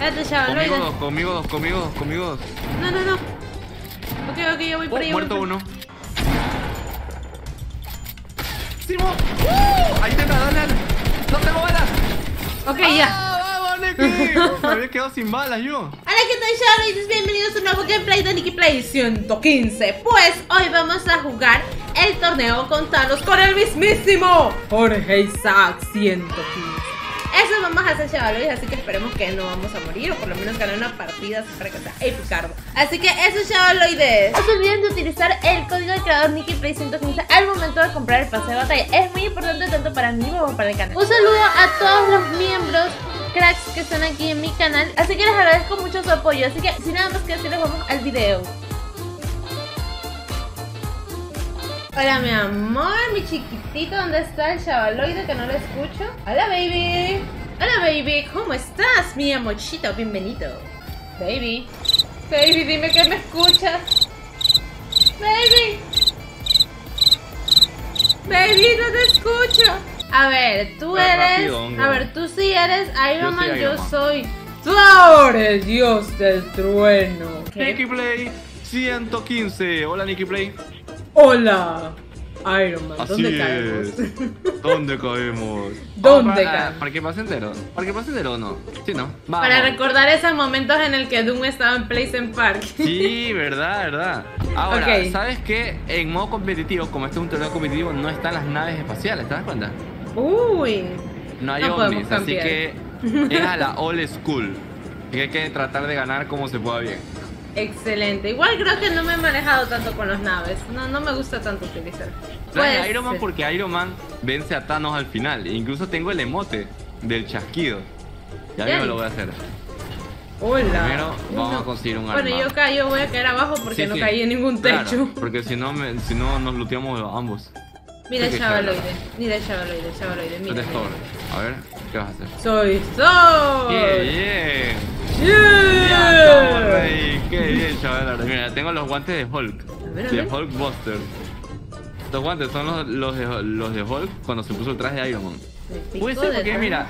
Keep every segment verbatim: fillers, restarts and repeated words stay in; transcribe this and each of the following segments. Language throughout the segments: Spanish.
Espérate, Zhavaloides. Conmigo dos, conmigo dos, conmigo dos, conmigo dos. No, no, no. Ok, ok, yo voy oh, por ahí. Muerto uno. ¡Simo! ¡Uh! Ahí te está, dale, dale. ¡No tengo balas! Ok, ah, ya. ¡Vamos, Nicky! Me había quedado sin balas yo. Hola, ¿qué tal, Zhavaloides? Bienvenidos a un nuevo gameplay de NickyPlay ciento quince. Pues hoy vamos a jugar el torneo con Thanos con el mismísimo Jorge Isaac ciento quince. Eso vamos a hacer, Zhavaloides, así que esperemos que no vamos a morir o por lo menos ganar una partida para que sea épicardo. Así que eso, Zhavaloides. No se olviden de utilizar el código del creador NickyPlay ciento quince al momento de comprar el pase de batalla. Es muy importante tanto para mí como para el canal. Un saludo a todos los miembros cracks que están aquí en mi canal. Así que les agradezco mucho su apoyo. Así que sin nada más que decirles, vamos al video. Hola, mi amor, mi chiquitito, ¿dónde está el Zhavaloide que no lo escucho? Hola, baby. Hola, baby, ¿cómo estás, mi amorchito? Bienvenido. Baby. Baby, dime que me escuchas. Baby. Baby, no te escucho. A ver, tú Está eres... Rápido, a ver, tú sí eres Iron Man, yo soy... Thor, el dios del trueno. NickyPlay ciento quince. Hola, NickyPlay. Hola, Iron Man. Así ¿Dónde es. caemos? ¿Dónde caemos? ¿Dónde oh, para, caemos? Para que pase entero. Para que pase entero o no. Sí, no. Vamos. Para recordar esos momentos en el que Doom estaba en PlayStation Park. Sí, verdad, verdad. Ahora, okay. ¿Sabes qué? En modo competitivo, como este es un torneo competitivo, no están las naves espaciales, ¿te das cuenta? Uy. No hay no ovnis, así que es a la old school. Que hay que tratar de ganar como se pueda bien. Excelente, igual creo que no me he manejado tanto con las naves, no, no me gusta tanto utilizar. Trae Iron Man porque Iron Man vence a Thanos al final, incluso tengo el emote del chasquido. Ya yo lo voy a hacer. Hola. Primero vamos no. a conseguir un arma. Bueno, yo caí, yo voy a caer abajo porque sí, no sí. caí en ningún techo. Claro, porque si no, me, si no nos looteamos ambos. Mira el Zhavaloide, mira el Zhavaloide, el Zhavaloide, mira. A ver, ¿qué vas a hacer? Soy Thor. Yeah, yeah. Yeah. Ya, qué bien, Zhavaloides. Mira, tengo los guantes de Hulk, ver, de Hulk Buster. Estos guantes son los, los, de, los de Hulk cuando se puso el traje de Iron Man. Puede ser porque mira,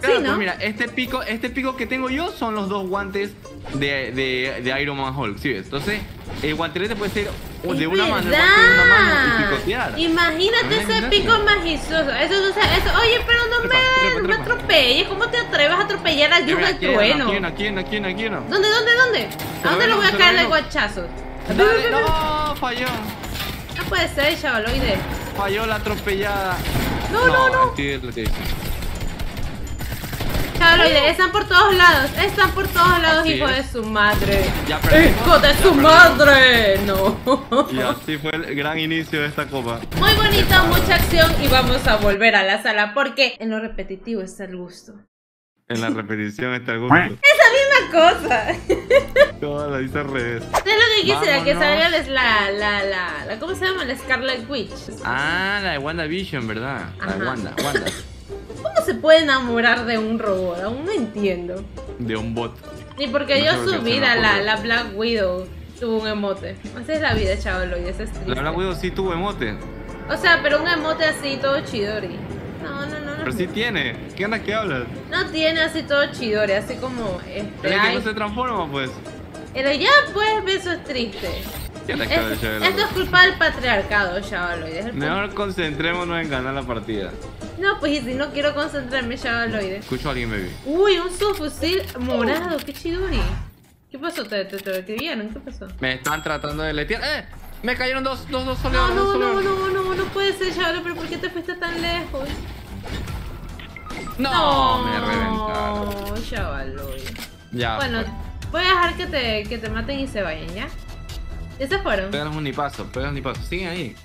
claro, sí, ¿no? Pues mira, este pico, este pico que tengo yo son los dos guantes de, de, de Iron Man Hulk, ¿sí ves? Entonces, el guantelete puede ser de una, mano, de una mano y picotear. Imagínate ese gimnasio? pico majestuoso. Eso, eso, eso. Oye, pero no trepa, me, trepa, me trepa. atropelles. ¿Cómo te atreves a atropellar al dios del trueno? ¿Quién? ¿A quién? ¿A quién? ¿A quién? ¿Dónde? ¿Dónde? ¿Dónde? ¿A dónde lo voy a caer de guachazo? Dale, no, falló. No puede ser, Zhavaloide. Falló la atropellada. No, no, no. Zhavaloide, están por todos lados, están por todos lados, así hijo es. de su madre. Ya perdí, ¡Hijo de ya su perdí. madre! No. Y así fue el gran inicio de esta copa. Muy bonito, mucha acción y vamos a volver a la sala porque en lo repetitivo está el gusto. En la repetición está el gusto. ¡Esa misma cosa! Todo lo hice al revés. ¿Usted lo que quisiera? Que salga la, la, la, la... ¿Cómo se llama? La Scarlet Witch. Ah, la de WandaVision, ¿verdad? La Ajá. de Wanda, Wanda. ¿Cómo se puede enamorar de un robot? Aún no entiendo. De un bot. Y porque no yo subí a la, la Black Widow, tuvo un emote. Así es la vida, Zhavaloides, es triste. La Black Widow sí tuvo emote. O sea, pero un emote así, todo chidori. No, no, no. no pero sí no. tiene. ¿Qué onda que hablas? No tiene así todo chidori, así como... Este, pero es que no se transforma, pues. Pero ya, pues, eso es triste. Es, esto es culpa del patriarcado, Zhavaloides. Mejor concentrémonos en ganar la partida. No, pues y si no quiero concentrarme, Zhavaloides. Escucho a alguien, baby. Uy, un subfusil morado, qué chidori. ¿Qué pasó? ¿Te, te, te, te vieron? ¿Qué pasó? Me están tratando de letear. ¡Eh! Me cayeron dos, dos, dos soleados. No, no, soleados. no, no, no, no, no puede ser, Zhavaloides, pero ¿por qué te fuiste tan lejos? No, no me reventaron. No, Zhavaloides. Ya. Bueno, fue. voy a dejar que te, que te maten y se vayan, ¿ya? ¿Ya se fueron? Pegaron un ni paso, pegaron un ni paso. Siguen ahí.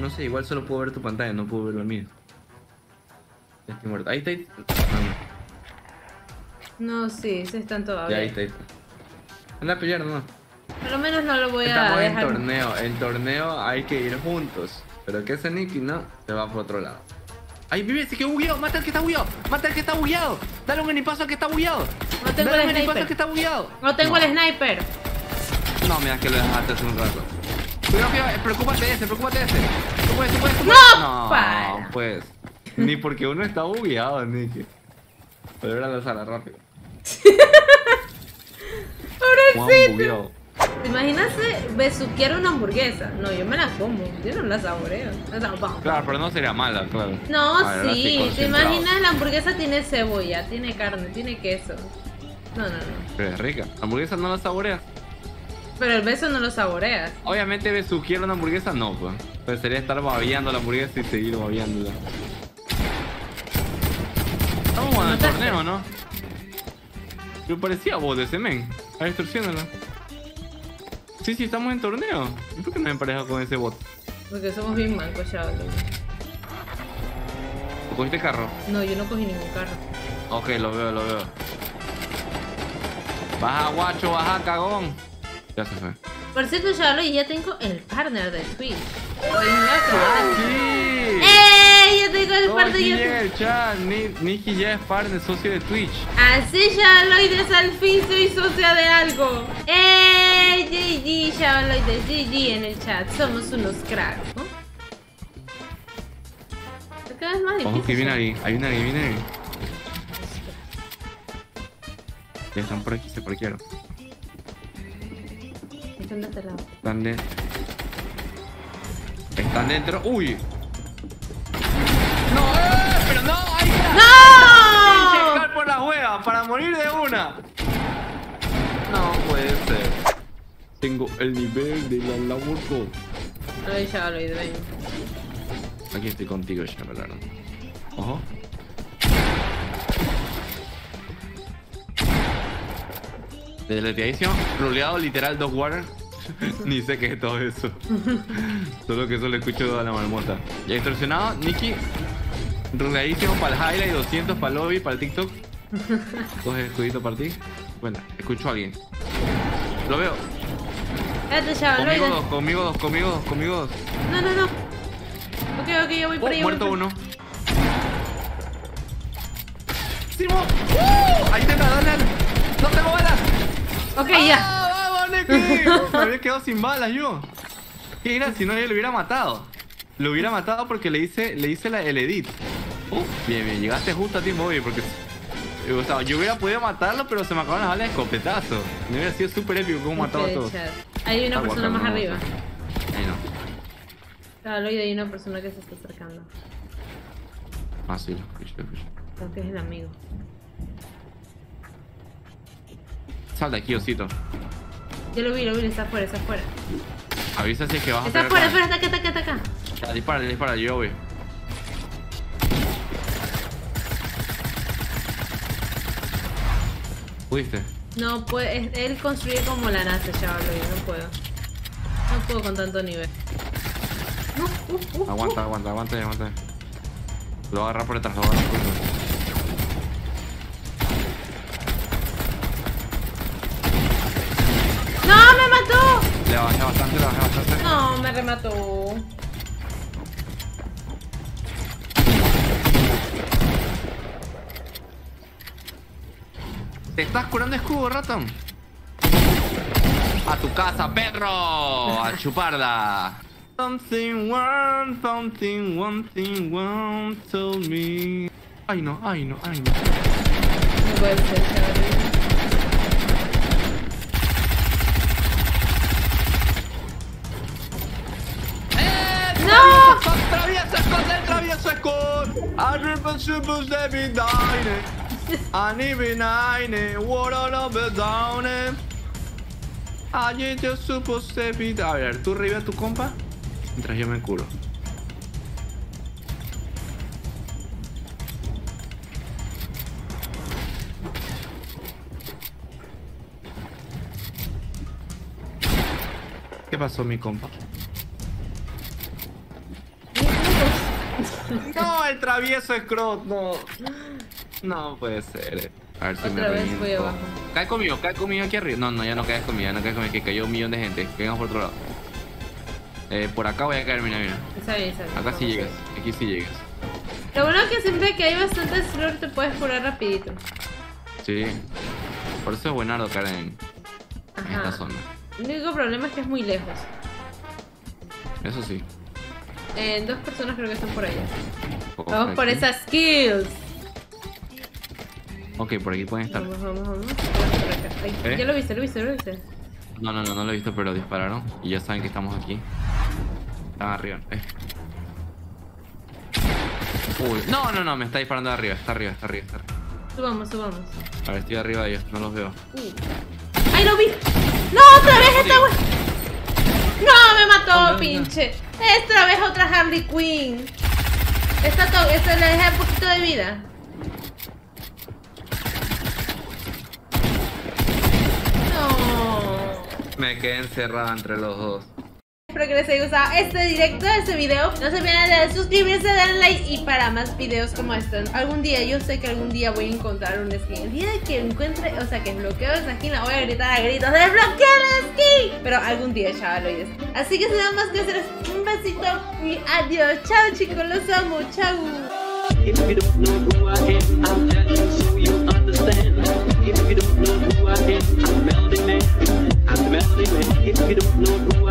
No sé, igual solo puedo ver tu pantalla, no puedo ver lo mío. Estoy muerto. Ahí está. Ahí está. No, no, sí, se están todavía. Ya, ahí está. Ahí está. Anda a pelear nomás. Por lo menos no lo voy Estamos a dejar. Estamos en torneo. En torneo hay que ir juntos. Pero que ese Nicky no se va por otro lado. ¡Ay, vive! ¡Se quedó bugueado! ¡Mata al que está bugueado! ¡Mata al que está bugueado! ¡Dale un enipazo al que está bugueado! No tengo Dale el sniper. Al que está bugueado. No tengo no. el sniper. No, mira que lo dejaste hace un rato. Cuidado, cuidado, preocúpate de ese, preocúpate de ese. Tú puedes, tú puedes, tú puedes. No, no para. pues. Ni porque uno está bugueado, Nicky. Pero era la sala rápido. ¡Pobrecito! Imagínate besuquear una hamburguesa. No, yo me la como, yo no la saboreo. O sea, claro, pero no sería mala, claro. No, ver, sí, te imaginas, la hamburguesa tiene cebolla, tiene carne, tiene queso. No, no, no. Pero es rica. ¿La hamburguesa no la saboreas? Pero el beso no lo saboreas. Obviamente besuquear una hamburguesa no, pues. Pero sería estar babeando la hamburguesa y seguir babeándola. Estamos en el torneo, ¿no? Yo parecía vos de ese men. A distorsionarlo. Sí, sí, estamos en torneo. ¿Y por qué no me emparejas con ese bot? Porque somos bien mancos, chaval. ¿Tú cogiste carro? No, yo no cogí ningún carro. Ok, lo veo, lo veo. Baja, guacho, baja, cagón. Ya se fue. Por cierto, Zhavaloides, ya tengo el partner de Twitch. ¡Sí! ¡Ey! Yo tengo el partner de Twitch. Nicky ya es partner, socio de Twitch. Así, Zhavaloides, al fin soy socia de algo. ¡Ey! G G, Zhavaloides, G G en el chat. Somos unos cracks, ¿no? Acá es más difícil. Ojo que viene ahí, hay una ahí, viene ahí. Ya están por aquí, se parquearon. Están de este lado. Están dentro. Están dentro. ¡Uy! ¡No! ¡Eh! ¡Pero no! ¡Ahí está! ¡No! Hay que llegar por la hueva para morir de una. No puede ser. Tengo el nivel de la laburco. Ay, ya lo hice. Aquí estoy contigo, ya me largo. Ojo. Deleteadísimo. Ruleado literal, dos water. Ni sé qué es todo eso. Solo que eso le escucho a la marmota. Ya distorsionado, Nicky. Ruleadísimo para el highlight, doscientos para el lobby, para el TikTok. Coge el escudito para ti. Bueno, escucho a alguien. Lo veo. Conmigo dos, conmigo dos, conmigo dos, conmigo dos. No, no, no. Ok, ok, yo voy oh, por ahí. Muerto uno. ¡Simo! ¡Uh! Ahí te está, Donner. ¡No tengo balas! Ok, ah, ya. ¡Ah, vamos, Nicky! Me había quedado sin balas yo. ¿Qué era? Si no, yo lo hubiera matado. Lo hubiera matado porque le hice, le hice la, el edit. Uh, bien, bien. Llegaste justo a tiempo, oye, porque... O sea, yo hubiera podido matarlo, pero se me acabaron las balas de escopetazo. Me hubiera sido súper épico como mataba a todos. Hay una persona más arriba. Ahí no. Claro, y hay una persona que se está acercando. Ah, sí, lo escucho, lo escucho. Creo que es el amigo. Sal de aquí, osito. Yo lo vi, lo vi, está afuera, está afuera. Avisa si es que vas a pegar. Está afuera, afuera, está acá, está acá, está acá. Ya, dispara, dispara, yo voy. ¿Pudiste? No, pues él construye como la NASA, chaval, no puedo. No puedo con tanto nivel. Uh, uh, uh, aguanta, uh. aguanta, aguanta, aguanta. Lo voy a agarrar por detrás, lo voy a agarrar por detrás. ¡No, me mató! Le bajé bastante, le bajé bastante. No, me remató. ¿Te estás curando escudo, ratón? ¡A tu casa, perro! ¡A chuparla! Something one, something one, thing one, tell me. Ay no, ay no, ay no. No puede ser, Charlie. ¡No! ¡Travieso, esconde, travieso, esconde! ¡Arriba, super, baby, dine! I need be nine, what all of the down. I just supposed to be. A ver, tú arriba tu compa mientras yo me curo. ¿Qué pasó, mi compa? No, el travieso escroto. No. No puede ser. A ver si otra me vez voy abajo. Cae conmigo, cae conmigo aquí arriba. No, no, ya no caes conmigo, ya no caes conmigo. Que cayó un millón de gente. Que vengan por otro lado. Eh, por acá voy a caer, mira, mira. Está bien, está bien. Acá sí llegas, aquí sí llegas. Lo bueno es que siempre que hay bastante flor te puedes curar rapidito. Sí. Por eso es buenardo caer en, en esta zona. El único problema es que es muy lejos. Eso sí. Eh, dos personas creo que están por allá. Vamos por esas kills. Ok, por aquí pueden estar. Vamos, vamos, vamos. Ay, ¿Eh? Ya lo viste, lo viste, lo viste. No, no, no, no lo he visto, pero dispararon. Y ya saben que estamos aquí. Están arriba. Eh. Uy. No, no, no, me está disparando de arriba. Está arriba, está arriba, está arriba. Subamos, subamos. A ver, estoy arriba de ellos, no los veo. Uh. ¡Ay, lo vi! ¡No, otra vez esta wea! ¡No, me mató, oh, pinche! No. Esta vez otra Harley Quinn. Esta, esta le deja un poquito de vida. Me quedé encerrada entre los dos. Espero que les haya gustado este directo, este video. No se olviden de suscribirse, darle like y para más videos como estos. Algún día, yo sé que algún día voy a encontrar un skin. El día que encuentre, o sea que bloqueo esa skin, la voy a gritar a gritos: ¡desbloquea la skin! Pero algún día, Zhavaloides. Así que si nada más que hacer, un besito y adiós. Chao chicos, los amo, chao. I'm the melody man. If you don't know who